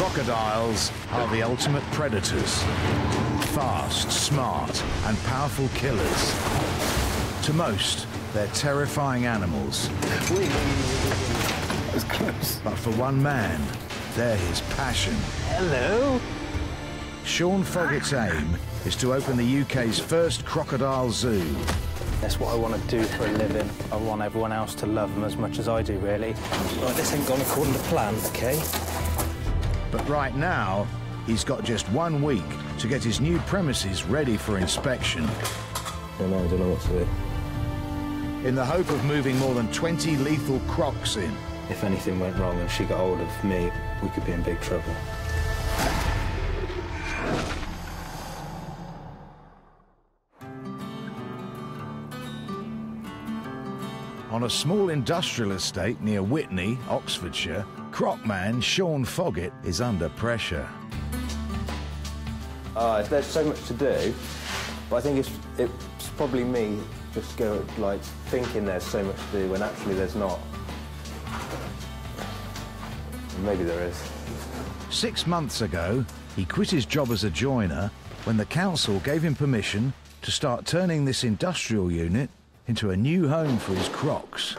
Crocodiles are the ultimate predators. Fast, smart, and powerful killers. To most, they're terrifying animals. That was close. But for one man, they're his passion. Hello. Shaun Foggett's aim is to open the UK's first crocodile zoo. That's what I want to do for a living. I want everyone else to love them as much as I do, really. Right, this ain't gone according to plan, OK? But right now, he's got just 1 week to get his new premises ready for inspection. I don't know what to do. In the hope of moving more than 20 lethal crocs in. If anything went wrong and she got hold of me, we could be in big trouble. On a small industrial estate near Whitney, Oxfordshire, crocman Shaun Foggett is under pressure. There's so much to do, but I think it's probably me just go like thinking there's so much to do when actually there's not. Maybe there is. 6 months ago, he quit his job as a joiner when the council gave him permission to start turning this industrial unit into a new home for his crocs.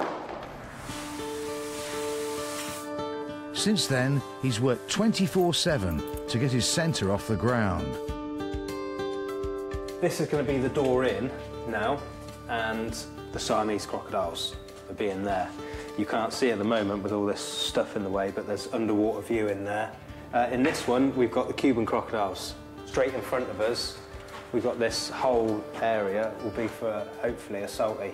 Since then, he's worked 24/7 to get his centre off the ground. This is going to be the door in now, and the Siamese crocodiles are being there. You can't see at the moment with all this stuff in the way, but there's underwater view in there. In this one, we've got the Cuban crocodiles straight in front of us. We've got this whole area will be for, hopefully, a salty.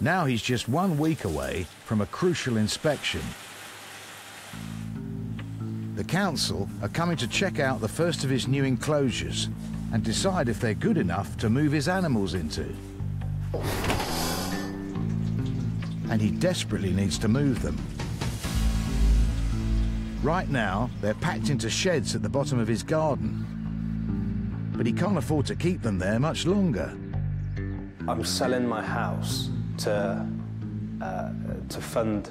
Now he's just 1 week away from a crucial inspection. The council are coming to check out the first of his new enclosures and decide if they're good enough to move his animals into. And he desperately needs to move them. Right now, they're packed into sheds at the bottom of his garden. But he can't afford to keep them there much longer. I'm selling my house to fund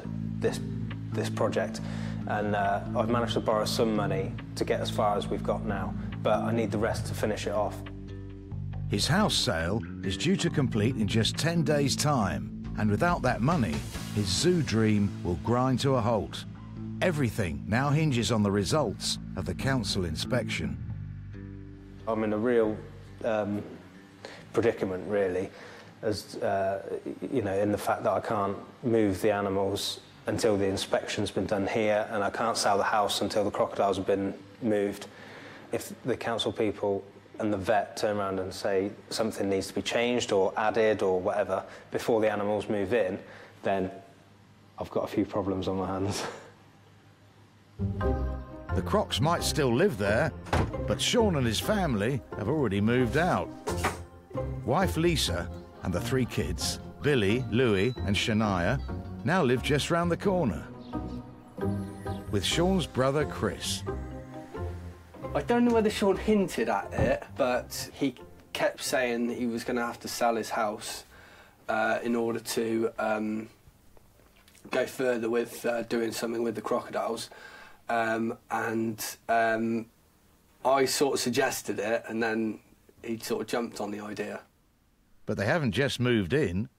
this project, and I've managed to borrow some money to get as far as we've got now, but I need the rest to finish it off. His house sale is due to complete in just 10 days' time, and without that money, his zoo dream will grind to a halt. Everything now hinges on the results of the council inspection. I'm in a real predicament, really, as you know, in the fact that I can't move the animals until the inspection's been done here, and I can't sell the house until the crocodiles have been moved. If the council people and the vet turn around and say something needs to be changed or added or whatever before the animals move in, then I've got a few problems on my hands. The crocs might still live there, but Shaun and his family have already moved out. Wife Lisa and the 3 kids, Billy, Louis and Shania, now live just round the corner with Shaun's brother Chris. I don't know whether Shaun hinted at it, but he kept saying that he was going to have to sell his house in order to go further with doing something with the crocodiles. I sort of suggested it, and then he sort of jumped on the idea. But they haven't just moved in.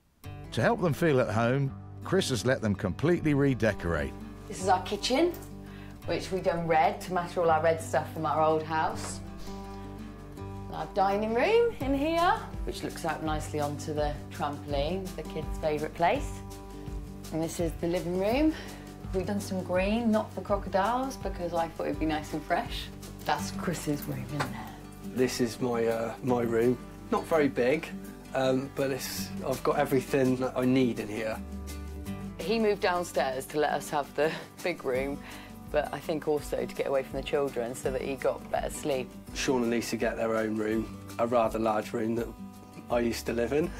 To help them feel at home, Chris has let them completely redecorate. This is our kitchen, which we done red to match all our red stuff from our old house. Our dining room in here, which looks out nicely onto the trampoline, the kids' favourite place. And this is the living room. We've done some green, not for crocodiles, because I thought it'd be nice and fresh. That's Chris's room in there. This is my my room. Not very big, but I've got everything that I need in here. He moved downstairs to let us have the big room, but I think also to get away from the children so that he got better sleep. Shaun and Lisa get their own room, a rather large room that I used to live in.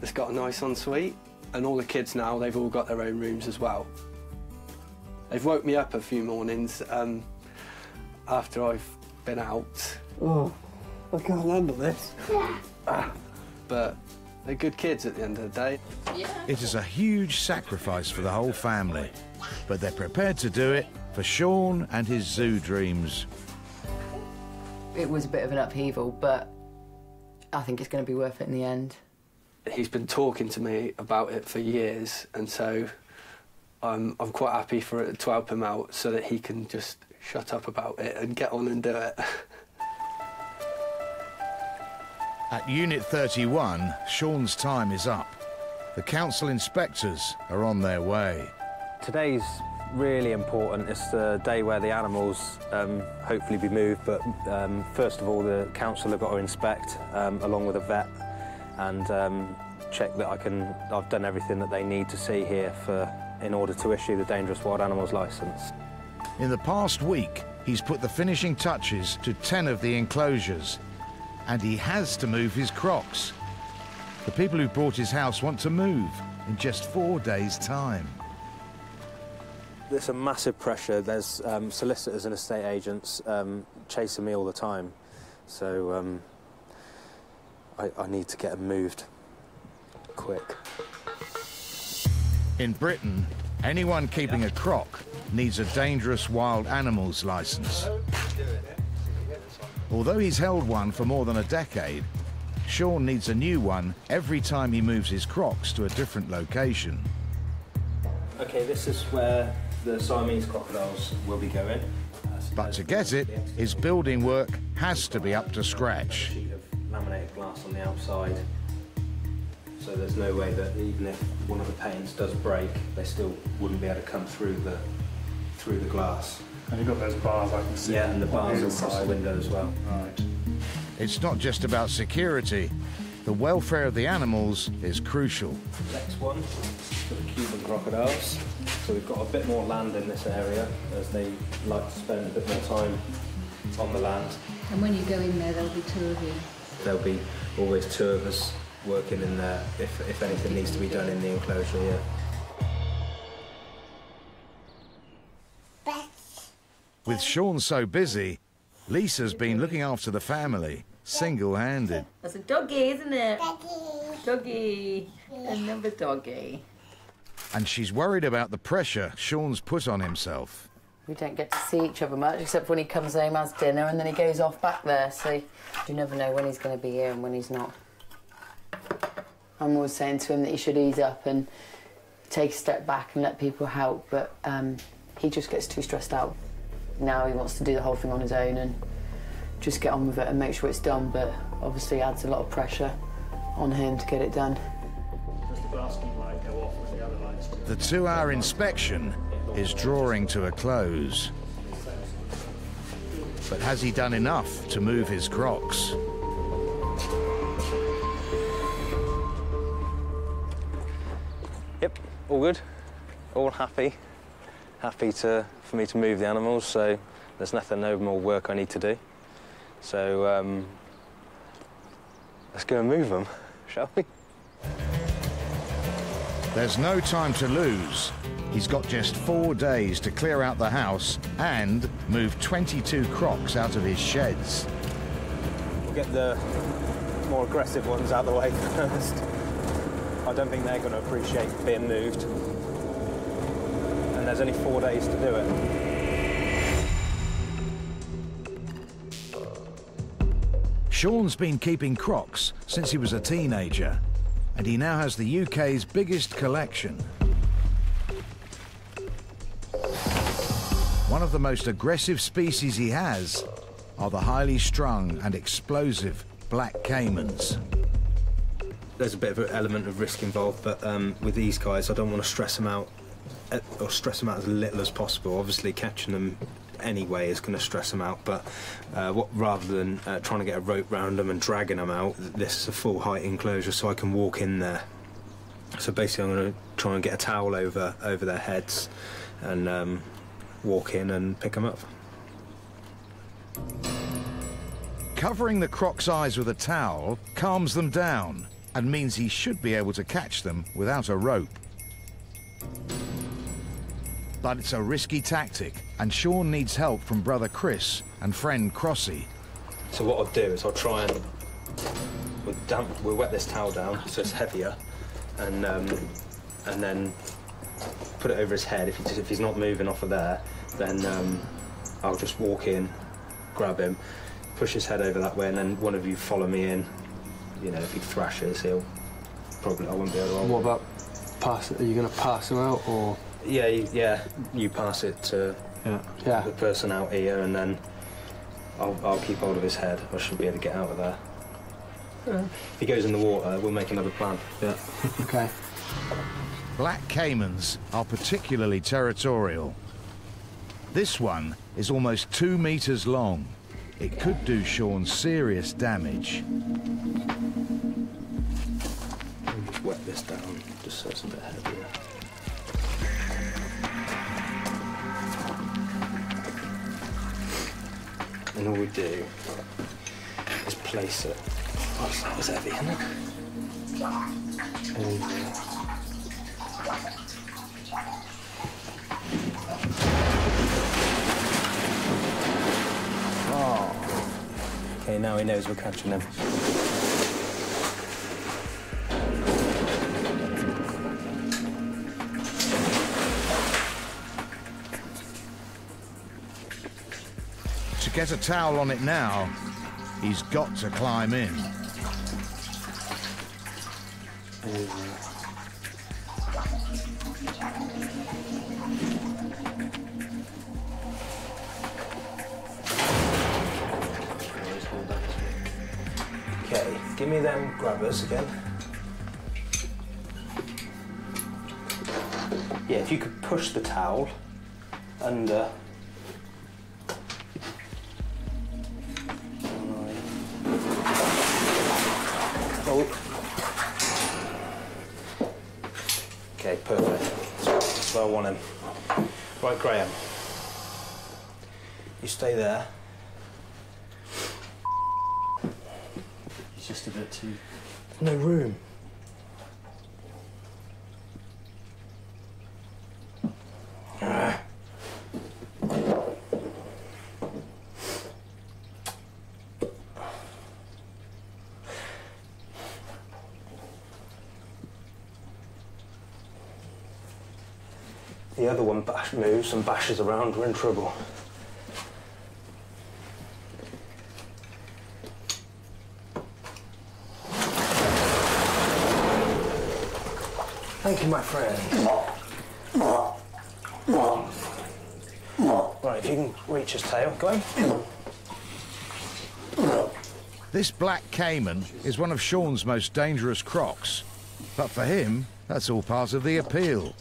That's got a nice ensuite. And all the kids now, they've all got their own rooms as well. They've woke me up a few mornings after I've been out. Oh, I can't handle this. Yeah. But they're good kids at the end of the day. Yeah. It is a huge sacrifice for the whole family, but they're prepared to do it for Shaun and his zoo dreams. It was a bit of an upheaval, but I think it's going to be worth it in the end. He's been talking to me about it for years, and so I'm quite happy for it to help him out so that he can just shut up about it and get on and do it. At Unit 31, Shaun's time is up. The council inspectors are on their way. Today's really important. It's the day where the animals hopefully be moved, but first of all, the council have got to inspect along with a vet and check that I've done everything that they need to see here in order to issue the dangerous wild animals licence. In the past week, he's put the finishing touches to 10 of the enclosures, and he has to move his crocs. The people who bought his house want to move in just 4 days' time. There's a massive pressure. There's solicitors and estate agents chasing me all the time. So I need to get them moved quick. In Britain, anyone keeping a croc needs a dangerous wild animals licence. Although he's held one for more than a decade, Shaun needs a new one every time he moves his crocs to a different location. OK, this is where the Siamese crocodiles will be going. But to get it, his building work has to be up to scratch. Sheet of laminated glass on the outside, so there's no way that even if one of the panes does break, they still wouldn't be able to come through the glass. And you've got those bars I can see. Yeah, and the bars across the window as well. Right. It's not just about security. The welfare of the animals is crucial. Next one for the Cuban crocodiles. So we've got a bit more land in this area, as they like to spend a bit more time on the land. And when you go in there, there'll be two of you. There'll be always two of us working in there if anything needs to be done in the enclosure, yeah. With Shaun so busy, Lisa's been looking after the family single-handed. That's a doggy, isn't it? Doggy. Doggy. Another doggy. And she's worried about the pressure Shaun's put on himself. We don't get to see each other much, except when he comes home, has dinner, and then he goes off back there, so you never know when he's going to be here and when he's not. I'm always saying to him that he should ease up and take a step back and let people help, but he just gets too stressed out. Now he wants to do the whole thing on his own and just get on with it and make sure it's done, but obviously adds a lot of pressure on him to get it done. The 2-hour inspection is drawing to a close. But has he done enough to move his crocs? Yep, all good, all happy. Happy for me to move the animals, so there's no more work I need to do. So let's go and move them, shall we? There's no time to lose. He's got just 4 days to clear out the house and move 22 crocs out of his sheds. We'll get the more aggressive ones out of the way first. I don't think they're going to appreciate being moved. And there's only 4 days to do it. Shaun's been keeping crocs since he was a teenager, and he now has the UK's biggest collection. One of the most aggressive species he has are the highly strung and explosive black caimans. There's a bit of an element of risk involved, but with these guys, I don't want to stress them out. Or stress them out as little as possible. Obviously, catching them anyway is going to stress them out, but rather than trying to get a rope round them and dragging them out, this is a full-height enclosure, so I can walk in there. So basically, I'm going to try and get a towel over their heads and walk in and pick them up. Covering the croc's eyes with a towel calms them down and means he should be able to catch them without a rope. But it's a risky tactic, and Shaun needs help from brother Chris and friend Crossy. So what I'll do is I'll try and... We'll wet this towel down so it's heavier, and then put it over his head. If he's not moving off of there, then I'll just walk in, grab him, push his head over that way, and then one of you follow me in. You know, if he thrashes, he'll probably, I won't be able to hold. What about pass? Are you going to pass him out, or...? Yeah, you pass it to the person out here, and then I'll keep hold of his head. I should be able to get out of there. Yeah. If he goes in the water, we'll make another plan. Yeah. OK. Black caimans are particularly territorial. This one is almost 2 metres long. It could do Shaun serious damage. I'll just wet this down, just so it's a bit heavier. And all we do is place it. Oh, that was heavy, isn't it? And, oh. OK, now he knows we're catching him. To get a towel on it now, he's got to climb in. Okay, give me them grabbers again. Yeah, if you could push the towel under. Okay, perfect. That's where I want him. Right, Graham. You stay there. He's just a bit too... No room. The other one moves and bashes around, we're in trouble. Thank you, my friend. Right, if you can reach his tail, go on. This black caiman is one of Shaun's most dangerous crocs. But for him, that's all part of the appeal.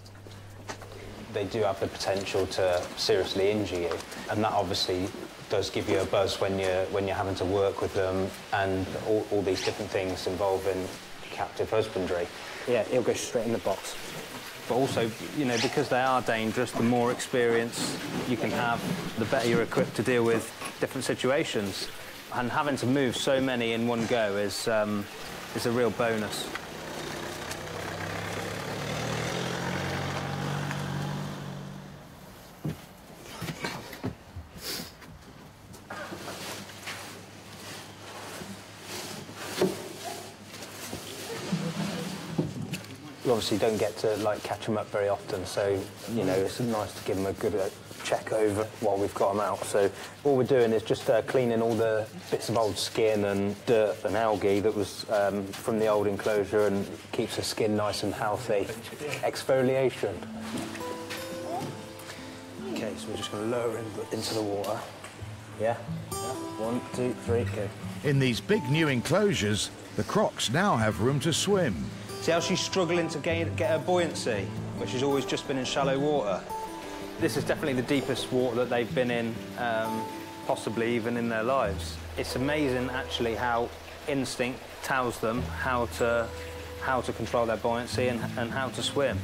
They do have the potential to seriously injure you, and that obviously does give you a buzz when you're having to work with them and all these different things involving captive husbandry. Yeah, he'll go straight in the box. But also, you know, because they are dangerous, the more experience you can have, the better you're equipped to deal with different situations. And having to move so many in one go is a real bonus. Obviously don't get to like catch them up very often, so you know it's nice to give them a good check over while we've got them out. So all we're doing is just cleaning all the bits of old skin and dirt and algae that was from the old enclosure, and keeps the skin nice and healthy. Exfoliation. Okay, so we're just going to lower him into the water. Yeah. 1, 2, 3, go. In these big new enclosures, the crocs now have room to swim. See how she's struggling to get her buoyancy, which has always just been in shallow water. This is definitely the deepest water that they've been in, possibly even in their lives. It's amazing, actually, how instinct tells them how to control their buoyancy and how to swim.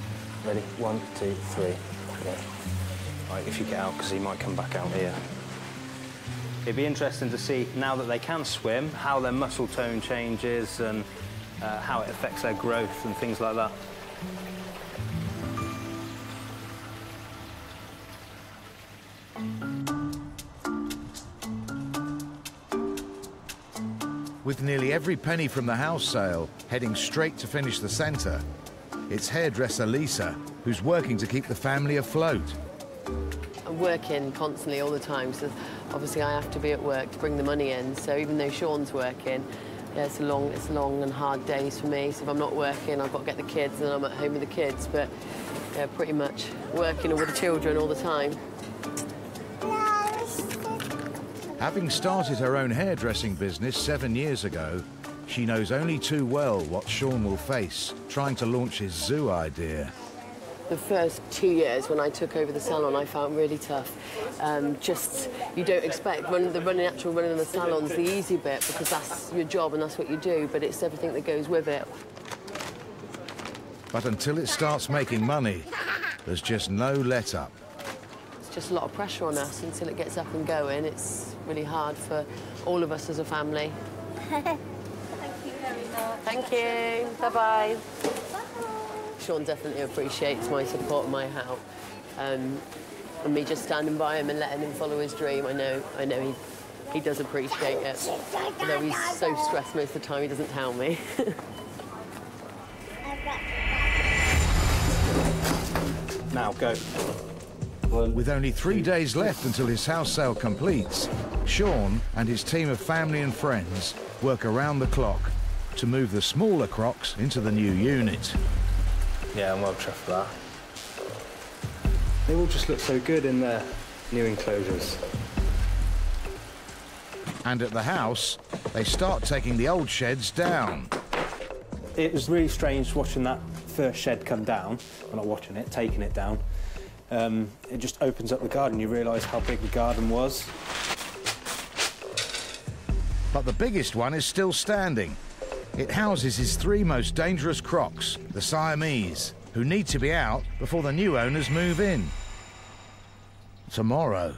Ready? 1, 2, 3. Yeah. Right, if you get out, because he might come back out here. It'd be interesting to see, now that they can swim, how their muscle tone changes and... how it affects their growth and things like that. With nearly every penny from the house sale heading straight to finish the centre, it's hairdresser Lisa who's working to keep the family afloat. working constantly all the time, so obviously I have to be at work to bring the money in. So even though Shaun's working, yeah, it's long and hard days for me. So if I'm not working, I've got to get the kids, and I'm at home with the kids. But yeah, pretty much working with the children all the time. Having started her own hairdressing business 7 years ago, she knows only too well what Shaun will face trying to launch his zoo idea. The first 2 years when I took over the salon, I found really tough. Just, you don't expect the actual running of the salon's the easy bit, because that's your job and that's what you do, but it's everything that goes with it. But until it starts making money, there's just no let up. It's just a lot of pressure on us until it gets up and going. It's really hard for all of us as a family. Thank you very much. Thank you. Bye-bye. Shaun definitely appreciates my support and my help, and me just standing by him and letting him follow his dream. I know he does appreciate it. Although he's so stressed most of the time, he doesn't tell me. Now go. With only 3 days left until his house sale completes, Shaun and his team of family and friends work around the clock to move the smaller crocs into the new unit. Yeah, I'm well chuffed for that. They all just look so good in their new enclosures. And at the house, they start taking the old sheds down. It was really strange watching that first shed come down. Well, not watching it, taking it down. It just opens up the garden. You realise how big the garden was. But the biggest one is still standing. It houses his three most dangerous crocs, the Siamese, who need to be out before the new owners move in. Tomorrow.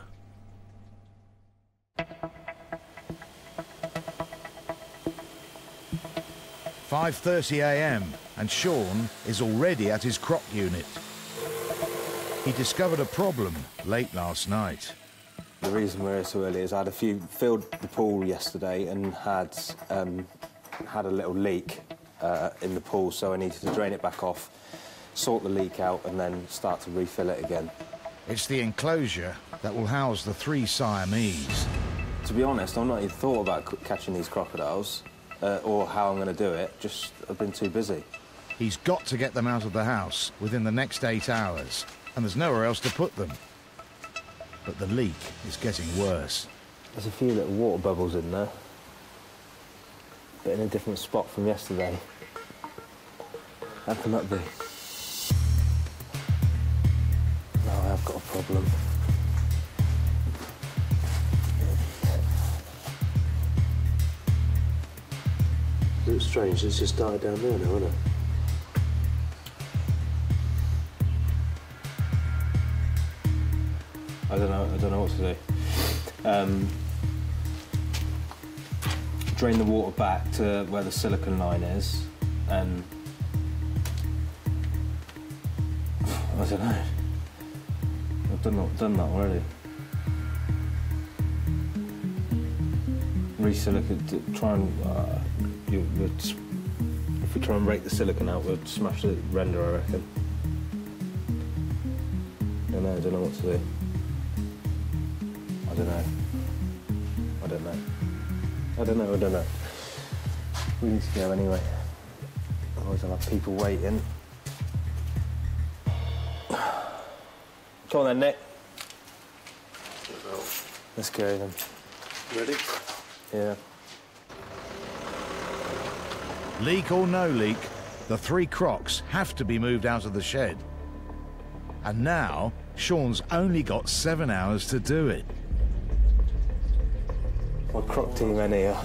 "5:30 a.m. and Shaun is already at his croc unit. He discovered a problem late last night. The reason we're here so early is I had a few filled the pool yesterday and had a little leak in the pool, so I needed to drain it back off, sort the leak out, and then start to refill it again. It's the enclosure that will house the three Siamese. To be honest, I've not even thought about catching these crocodiles or how I'm going to do it. Just, I've been too busy. He's got to get them out of the house within the next 8 hours, and there's nowhere else to put them. But the leak is getting worse. There's a few little water bubbles in there, but in a different spot from yesterday. How can that be? Now I have got a problem. It's strange, it's just died down there now, isn't it? I don't know what to do. Drain the water back to where the silicone line is, and I don't know. I've done that already. Re-silicone, try and if we try and rake the silicone out, we'll smash the render, I reckon. I don't know what to do. I don't know. We need to go anyway. Otherwise I'll have people waiting. Come on then, Nick. Let's go then. Ready? Yeah. Leak or no leak, the three crocs have to be moved out of the shed. And now, Shaun's only got 7 hours to do it. My croc team in here.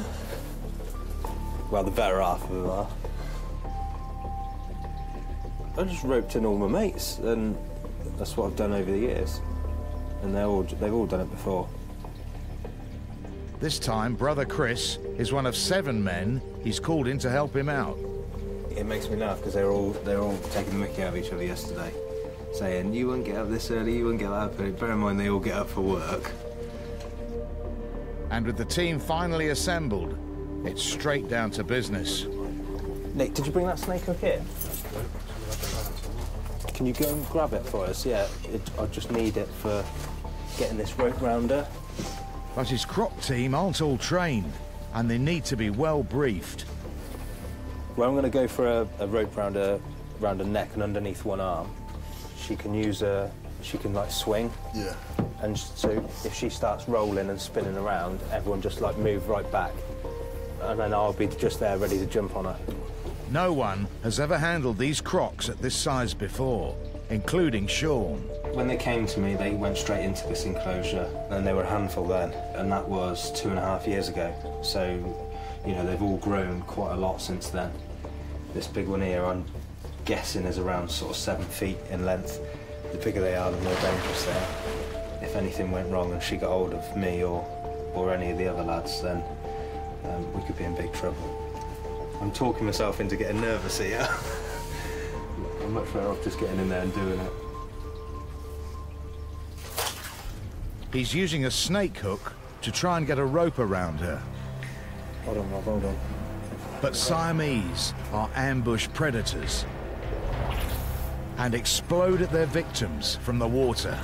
Well, the better half of them are. I just roped in all my mates, and that's what I've done over the years. And they've all done it before. This time, brother Chris is one of 7 men he's called in to help him out. It makes me laugh because they're all taking the mickey out of each other yesterday, saying, "You wouldn't get up this early, you wouldn't get up early." Bear in mind, they all get up for work. And with the team finally assembled, it's straight down to business. Nick, did you bring that snake up here? Can you go and grab it for us? Yeah, I just need it for getting this rope round her. But his crop team aren't all trained, and they need to be well briefed. Well, I'm going to go for a rope round her neck and underneath one arm. She can use a... she can, like, swing. Yeah. And so if she starts rolling and spinning around, everyone just, like, move right back. And then I'll be just there ready to jump on her. No one has ever handled these crocs at this size before, including Shaun. When they came to me, they went straight into this enclosure, and they were a handful then, and that was 2.5 years ago. So, you know, they've all grown quite a lot since then. This big one here, I'm guessing, is around sort of 7 feet in length. The bigger they are, the more dangerous they are. If anything went wrong and she got hold of me or any of the other lads, then we could be in big trouble. I'm talking myself into getting nervous here. I'm much better off just getting in there and doing it. He's using a snake hook to try and get a rope around her. Hold on, Rob, hold on. But Siamese are ambush predators and explode at their victims from the water.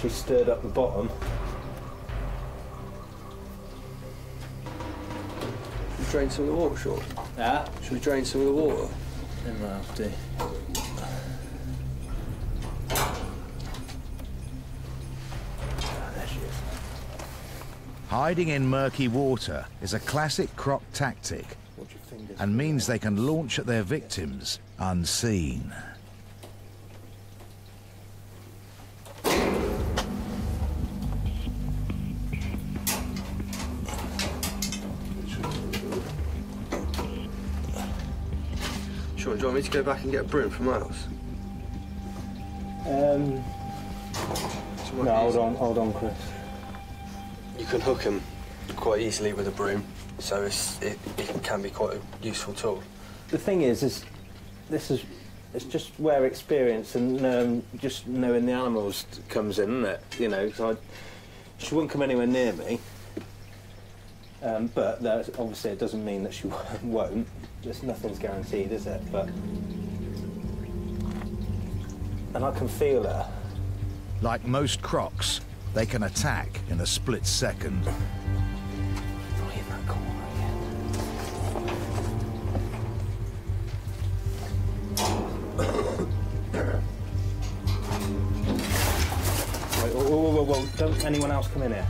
She stirred up the bottom. Should we drain some of the water, Shaun? Yeah? Should we drain some of the water? It might have to. There she is. Hiding in murky water is a classic croc tactic and means they can launch at their victims unseen. Do you want me to go back and get a broom from my house? No, hold on, Chris. You can hook them quite easily with a broom, so it can be quite a useful tool. The thing is it's just where experience and just knowing the animals comes in, isn't it? You know, so she wouldn't come anywhere near me, but obviously it doesn't mean that she won't. Just nothing's guaranteed, is it? But... and I can feel her. Like most crocs, they can attack in a split second. Not in that corner yet. Wait, whoa. Don't anyone else come in here.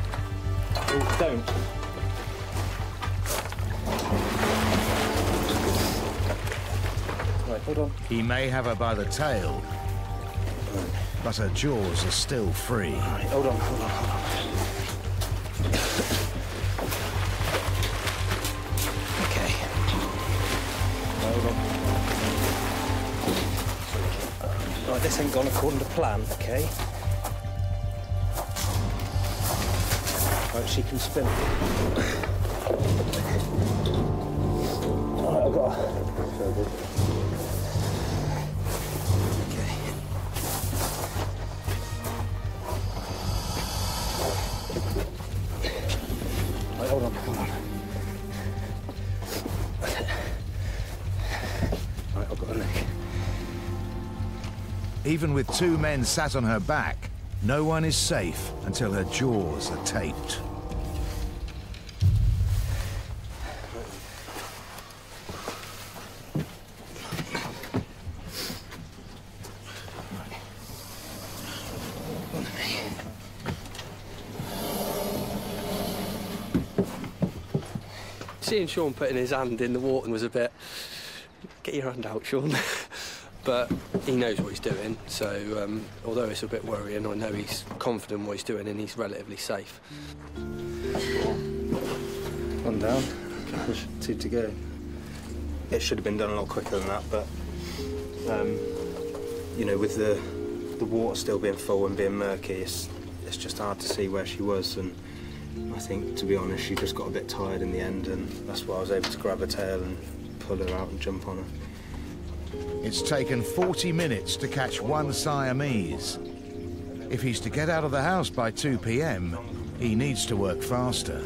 Oh, don't. Hold on. He may have her by the tail, but her jaws are still free. Right, hold on. Okay. Hold on. Right, this ain't gone according to plan, okay? Right, she can spin. All right, I've got her. Hold on. Right, I've got a leg. Even with two men sat on her back, no one is safe until her jaws are taped. Seeing Shaun putting his hand in the water was a bit, get your hand out, Shaun. But he knows what he's doing, so although it's a bit worrying, I know he's confident in what he's doing and he's relatively safe. One down, gosh, two to go. It should have been done a lot quicker than that, but, you know, with the water still being full and being murky, it's just hard to see where she was, and I think, to be honest, she just got a bit tired in the end, and that's why I was able to grab her tail and pull her out and jump on her. It's taken 40 minutes to catch one Siamese. If he's to get out of the house by 2 p.m., he needs to work faster.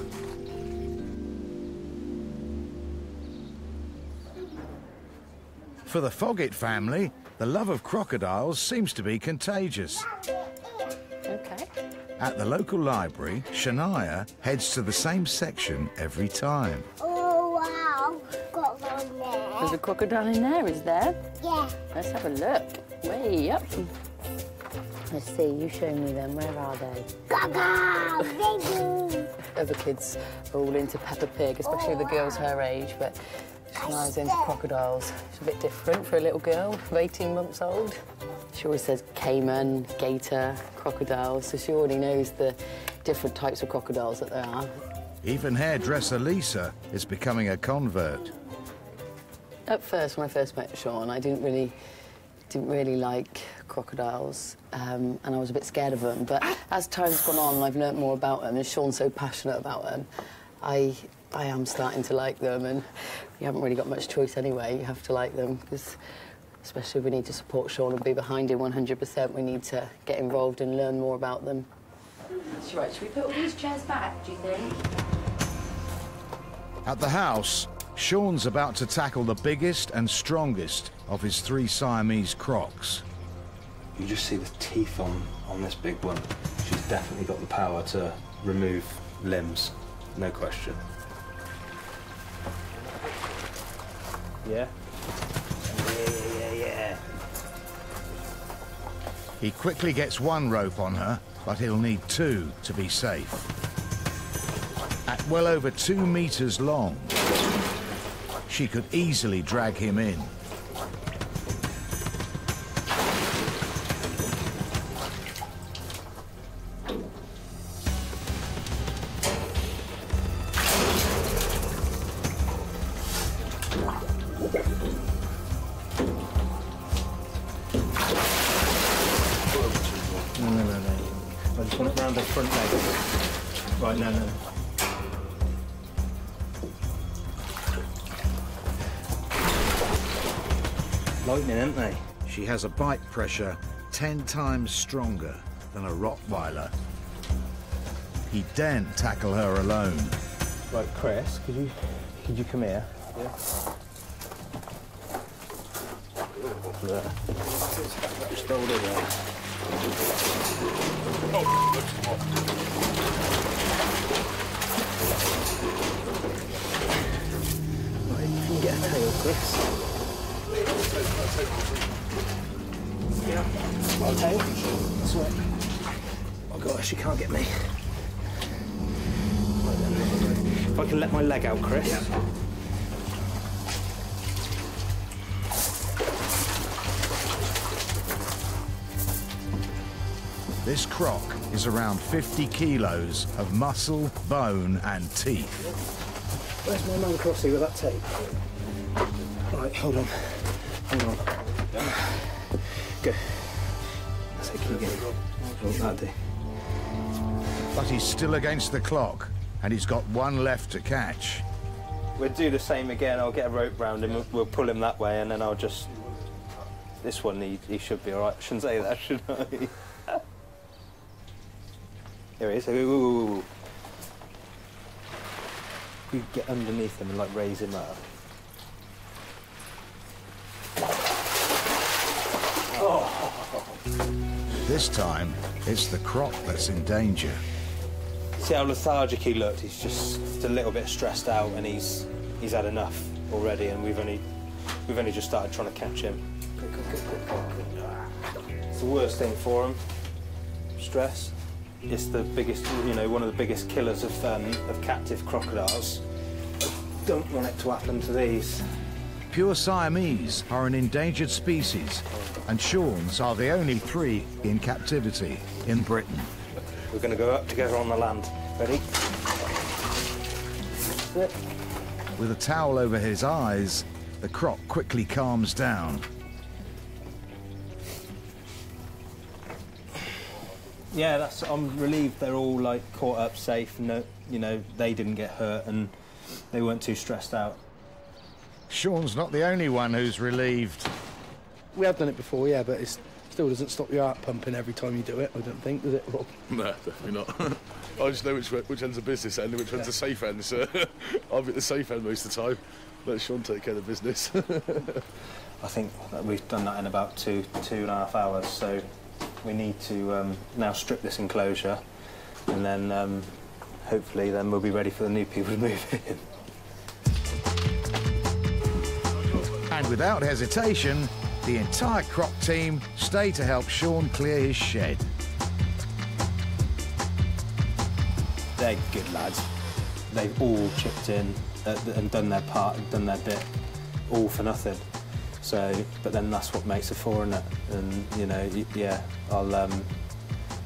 For the Foggett family, the love of crocodiles seems to be contagious. Okay. At the local library, Shania heads to the same section every time. Oh, wow, got one there. There's a crocodile in there, is there? Yeah. Let's have a look. Way up. Let's see, you show me them. Where are they? Crocodile, baby! Other kids are all into Peppa Pig, especially the girls her age, but Shania's into crocodiles. It's a bit different for a little girl of 18 months old. She always says caiman, gator, crocodile, so she already knows the different types of crocodiles that there are. Even hairdresser Lisa is becoming a convert. At first, when I first met Shaun, I didn't really like crocodiles, and I was a bit scared of them. But as time's gone on, I've learnt more about them, and Shaun's so passionate about them, I am starting to like them, and you haven't really got much choice anyway. You have to like them, because especially if we need to support Shaun and be behind him 100%, we need to get involved and learn more about them. That's right. Should we put all these chairs back, do you think? At the house, Shaun's about to tackle the biggest and strongest of his 3 Siamese crocs. You just see the teeth on this big one. She's definitely got the power to remove limbs, no question. Yeah? Yeah. He quickly gets one rope on her, but he'll need 2 to be safe. At well over 2 meters long, she could easily drag him in. She has a bite pressure 10 times stronger than a Rottweiler. He daren't tackle her alone. Right, Chris, could you come here? Yeah. There. Just hold it there. Oh. Right, you can get a tail, Chris. Yeah. Okay. That's right. Oh gosh, she can't get me. Right then. If I can let my leg out, Chris. Yeah. This croc is around 50 kilos of muscle, bone, and teeth. Where's my man Crossy with that tape? All right, hold on. Hang on. Yeah. Go. That's it, keep going. But he's still against the clock, and he's got one left to catch. We'll do the same again. I'll get a rope round him. We'll pull him that way, and then I'll just... This one, he should be all right. I shouldn't say that, should I? Here he is. Ooh. You get underneath him and, like, raise him up. This time, it's the croc that's in danger. See how lethargic he looked? He's just a little bit stressed out, and he's had enough already, and we've only just started trying to catch him. It's the worst thing for him, stress. It's the biggest, you know, one of the biggest killers of captive crocodiles. I don't want it to happen to these. Pure Siamese are an endangered species, and Shaun's are the only 3 in captivity in Britain. We're going to go up together on the land. Ready? With a towel over his eyes, the croc quickly calms down. yeah, that's, I'm relieved they're all like caught up safe and that, you know, they didn't get hurt and they weren't too stressed out. Shaun's not the only one who's relieved. We have done it before, yeah, but it still doesn't stop your heart pumping every time you do it, I don't think, does it, Rob? No, definitely not. I just know which end's the business end and which one's the safe end, so I'm at the safe end most of the time. Let Shaun take care of the business. I think that we've done that in about two and a half hours, so we need to now strip this enclosure and then hopefully then we'll be ready for the new people to move in. And without hesitation, the entire croc team stay to help Shaun clear his shed. They're good lads. They've all chipped in and done their part and done their bit, all for nothing. So, but then that's what makes it for, isn't it? And, you know, yeah, I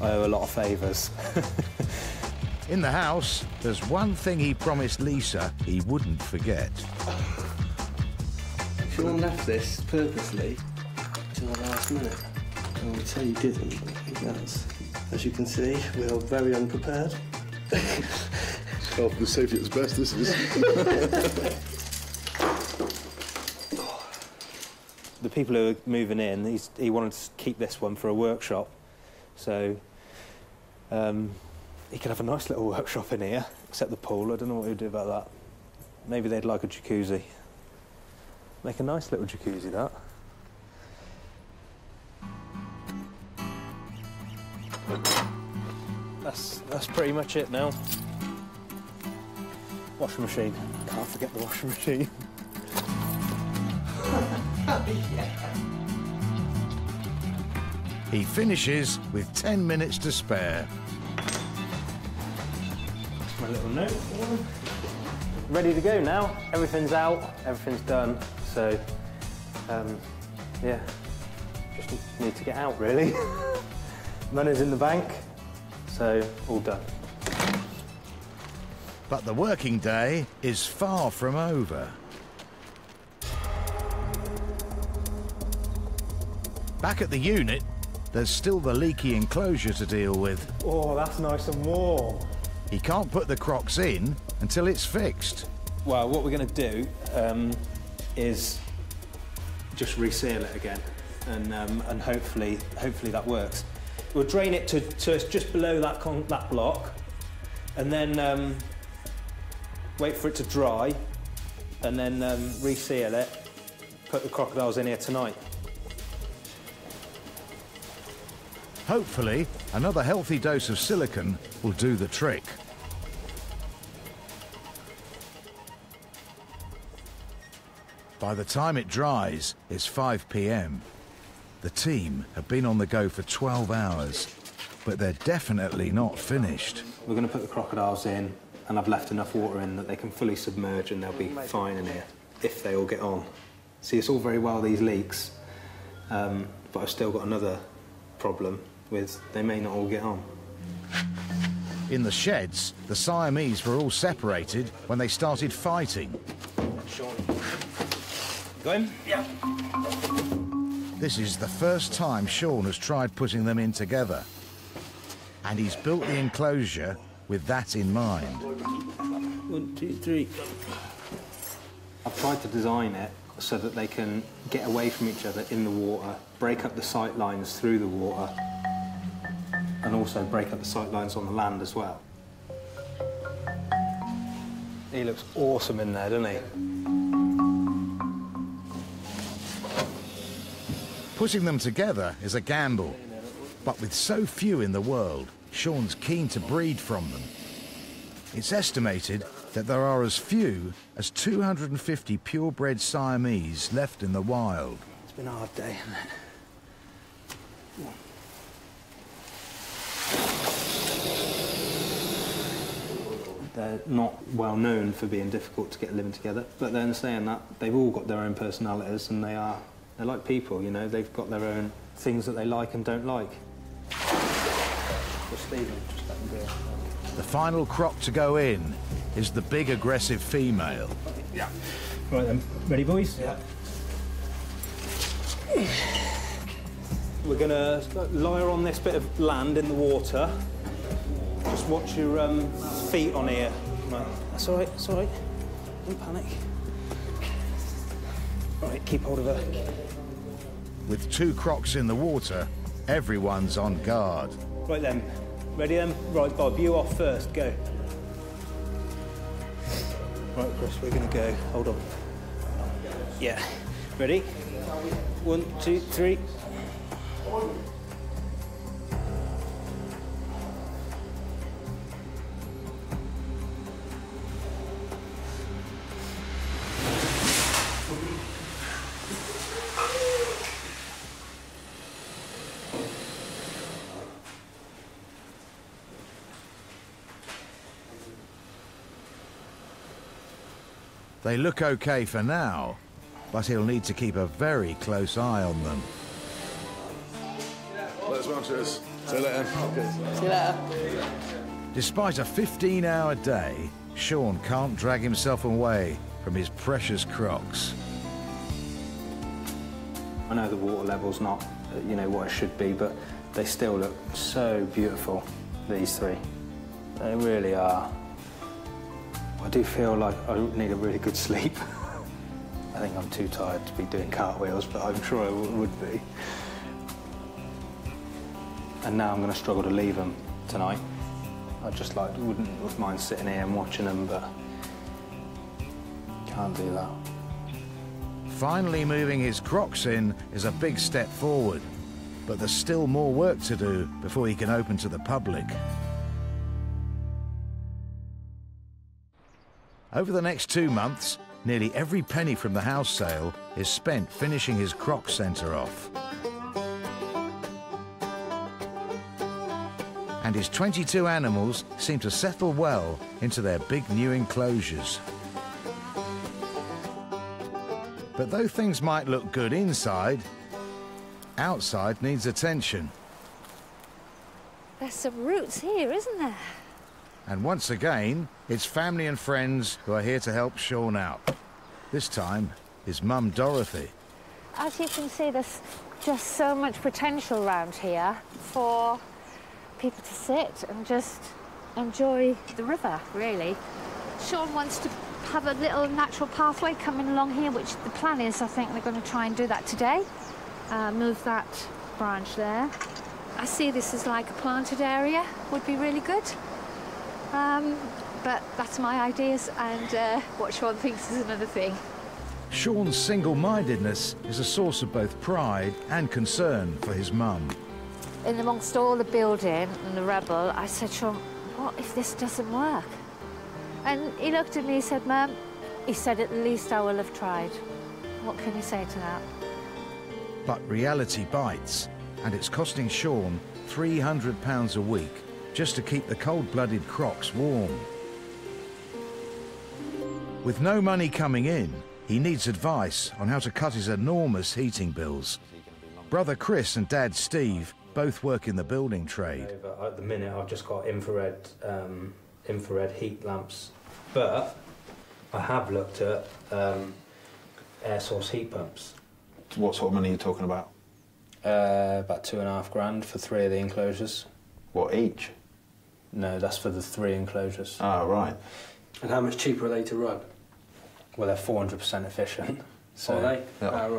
owe a lot of favours. In the house, there's one thing he promised Lisa he wouldn't forget. Shaun left this purposely till the last minute. I would say he didn't, but I think that's, as you can see, we are very unprepared. Oh, the safety at its best, this is. The people who are moving in, he wanted to keep this one for a workshop, so he could have a nice little workshop in here, except the pool. I don't know what he'd do about that. Maybe they'd like a jacuzzi. Make a nice little jacuzzi, that. That's pretty much it now. Washing machine. Can't forget the washing machine. He finishes with 10 minutes to spare. That's my little note. Ready to go now. Everything's out, everything's done. So, yeah, just need to get out, really. Money's in the bank, so all done. But the working day is far from over. Back at the unit, there's still the leaky enclosure to deal with. Oh, that's nice and warm. He can't put the crocs in until it's fixed. Well, what we're going to do is just reseal it again, and hopefully that works. We'll drain it to just below that block, and then wait for it to dry, and then reseal it. Put the crocodiles in here tonight. Hopefully, another healthy dose of silicone will do the trick. By the time it dries, it's 5 p.m. The team have been on the go for 12 hours, but they're definitely not finished. We're going to put the crocodiles in, and I've left enough water in that they can fully submerge and they'll be fine in here, if they all get on. See, it's all very well, these leaks, but I've still got another problem with they may not all get on. In the sheds, the Siamese were all separated when they started fighting. Shaun. Go in? Yeah. This is the first time Shaun has tried putting them in together. And he's built the enclosure with that in mind. 1, 2, 3. I've tried to design it so that they can get away from each other in the water, break up the sight lines through the water, and also break up the sight lines on the land as well. He looks awesome in there, doesn't he? Putting them together is a gamble, but with so few in the world, Shaun's keen to breed from them. It's estimated that there are as few as 250 purebred Siamese left in the wild. It's been a hard day, hasn't it? They're not well known for being difficult to get living together, but then saying that, they've all got their own personalities and they're like people, you know, they've got their own things that they like and don't like. Just leave them, just let them go. The final croc to go in is the big aggressive female. Yeah. Right then, ready boys? Yeah. We're going to lie on this bit of land in the water. Just watch your feet on here. Right. That's all right, that's all right. Don't panic. All right, keep hold of her. With two crocs in the water, everyone's on guard. Right then. Ready then? Right, Bob, you off first. Go. Right, Chris, we're going to go. Hold on. Yeah. Ready? 1, 2, 3. They look okay for now, but he'll need to keep a very close eye on them. Let's run to us. See you later. See you later. Despite a 15-hour day, Shaun can't drag himself away from his precious crocs. I know the water level's not, you know, what it should be, but they still look so beautiful, these three. They really are. I do feel like I need a really good sleep. I think I'm too tired to be doing cartwheels, but I'm sure I would be. And now I'm going to struggle to leave them tonight. I just like wouldn't mind sitting here and watching them, but can't do that. Finally moving his crocs in is a big step forward, but there's still more work to do before he can open to the public. Over the next 2 months, nearly every penny from the house sale is spent finishing his croc centre off. And his 22 animals seem to settle well into their big new enclosures. But though things might look good inside, outside needs attention. There's some roots here, isn't there? And once again, it's family and friends who are here to help Shaun out. This time, his mum, Dorothy. As you can see, there's just so much potential around here for people to sit and just enjoy the river, really. Shaun wants to have a little natural pathway coming along here, which the plan is, I think, we're going to try and do that today. Move that branch there. I see this as like a planted area, would be really good. But that's my ideas, and what Shaun thinks is another thing. Shaun's single-mindedness is a source of both pride and concern for his mum. In amongst all the building and the rubble, I said, Shaun, what if this doesn't work? And he looked at me, he said, Mum, he said, at least I will have tried. What can you say to that? But reality bites, and it's costing Shaun £300 a week just to keep the cold-blooded crocs warm. With no money coming in, he needs advice on how to cut his enormous heating bills. Brother Chris and Dad Steve both work in the building trade. At the minute, I've just got infrared heat lamps, but I have looked at air source heat pumps. What sort of money are you talking about? About £2,500 for 3 of the enclosures. What, each? No, that's for the 3 enclosures. Oh, right. And how much cheaper are they to run? Well, they're 400% efficient. So, are they? Yeah. Oh,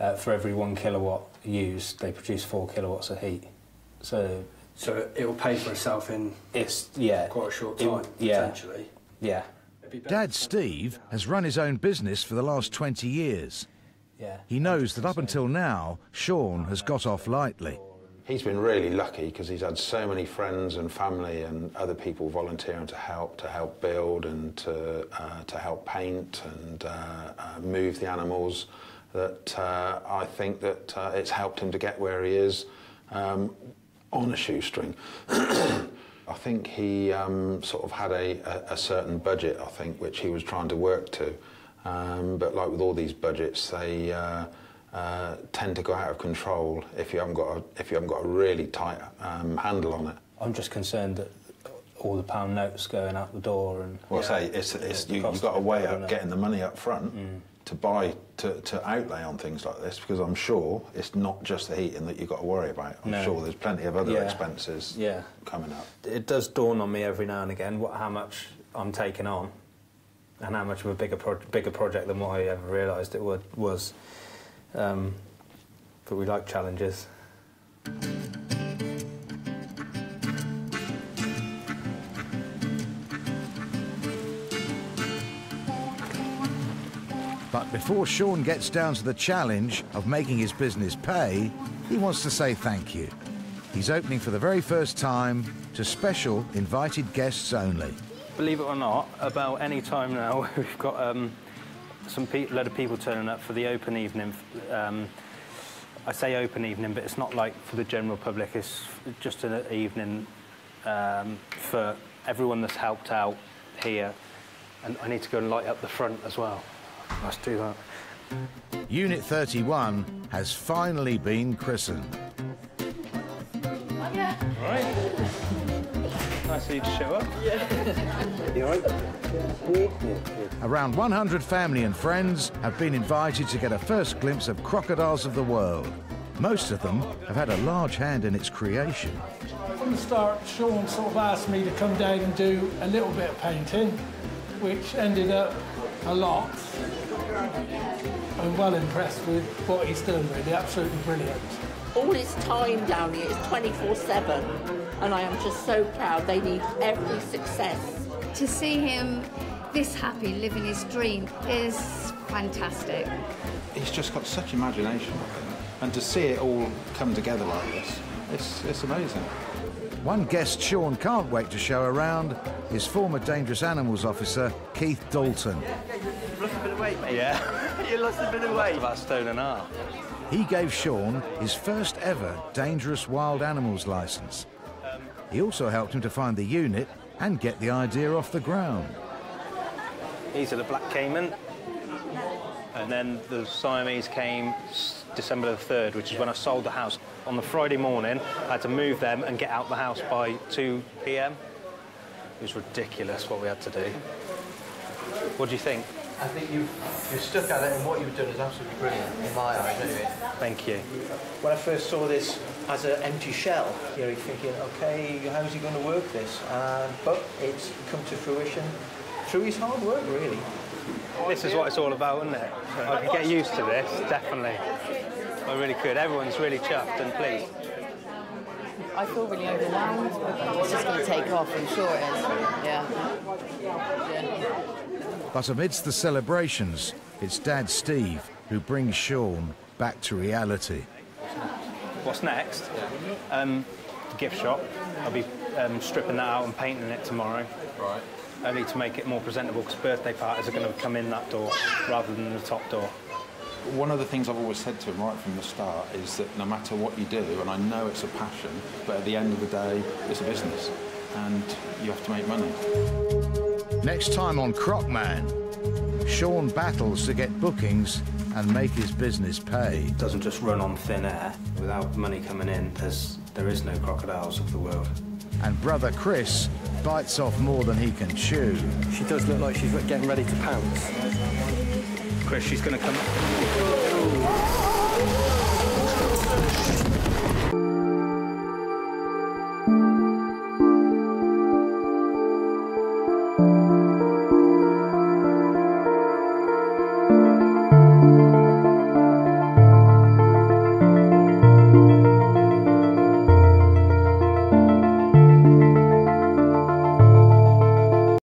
right. For every 1 kilowatt used, they produce 4 kilowatts of heat. So it'll pay for itself in quite a short time, potentially. Yeah. Dad Steve has run his own business for the last 20 years. Yeah. He knows that up until now, Shaun has got off lightly. He's been really lucky because he's had so many friends and family and other people volunteering to help build and to help paint and move the animals, that I think that it's helped him to get where he is on a shoestring. I think he sort of had a certain budget, I think, which he was trying to work to. But like with all these budgets, they tend to go out of control if you haven't got a really tight handle on it. I'm just concerned that all the pound notes going out the door and. Well, yeah, say it's you've got to weigh up getting the money up front to buy, to outlay on things like this, because I'm sure it's not just the heating that you've got to worry about. I'm sure there's plenty of other expenses coming up. It does dawn on me every now and again how much I'm taking on and how much of a bigger project than what I ever realised it was. But we like challenges. But before Shaun gets down to the challenge of making his business pay, he wants to say thank you. He's opening for the very first time to special invited guests only. Believe it or not, about any time now, we've got a lot of people turning up for the open evening. I say open evening, but it's not like for the general public. It's just an evening for everyone that's helped out here. And I need to go and light up the front as well. Let's do that. Unit 31 has finally been christened. Yeah. All right. Nice of you to show up. Yeah. You all right? Around 100 family and friends have been invited to get a first glimpse of Crocodiles of the World. Most of them have had a large hand in its creation. From the start, Shaun sort of asked me to come down and do a little bit of painting, which ended up a lot. I'm well impressed with what he's done, really, absolutely brilliant. All his time down here is 24/7, and I am just so proud. They need every success. To see him this happy, living his dream, is fantastic. He's just got such imagination, and to see it all come together like this, it's amazing. One guest Shaun can't wait to show around is former Dangerous Animals officer Keith Dalton. You've lost a bit of weight, mate. Yeah. You lost a bit of weight. About a stone and a half. He gave Shaun his first ever Dangerous Wild Animals licence. He also helped him to find the unit and get the idea off the ground. These are the black caiman. And then the Siamese came December the 3rd, which is when I sold the house. On the Friday morning, I had to move them and get out the house by 2 p.m. It was ridiculous what we had to do. What do you think? I think you've stuck at it, and what you've done is absolutely brilliant, in my eyes, anyway. Thank you. When I first saw this as an empty shell, you're thinking, OK, how's he going to work this? But it's come to fruition through his hard work, really. This is what it's all about, isn't it? I could get used to this, definitely. I really could. Everyone's really chuffed and pleased. I feel really overwhelmed. It's just going to take off, I'm sure it is. Yeah. But amidst the celebrations, it's Dad Steve who brings Shaun back to reality. What's next? Gift shop. I'll be stripping that out and painting it tomorrow. Right. Only to make it more presentable, because birthday parties are going to come in that door rather than the top door. One of the things I've always said to him right from the start is that no matter what you do, and I know it's a passion, but at the end of the day, it's a business, and you have to make money. Next time on Crocman, Shaun battles to get bookings and make his business pay. It doesn't just run on thin air. Without money coming in, there is no Crocodiles of the World. And brother Chris bites off more than he can chew. She does look like she's getting ready to pounce. Chris, she's going to come.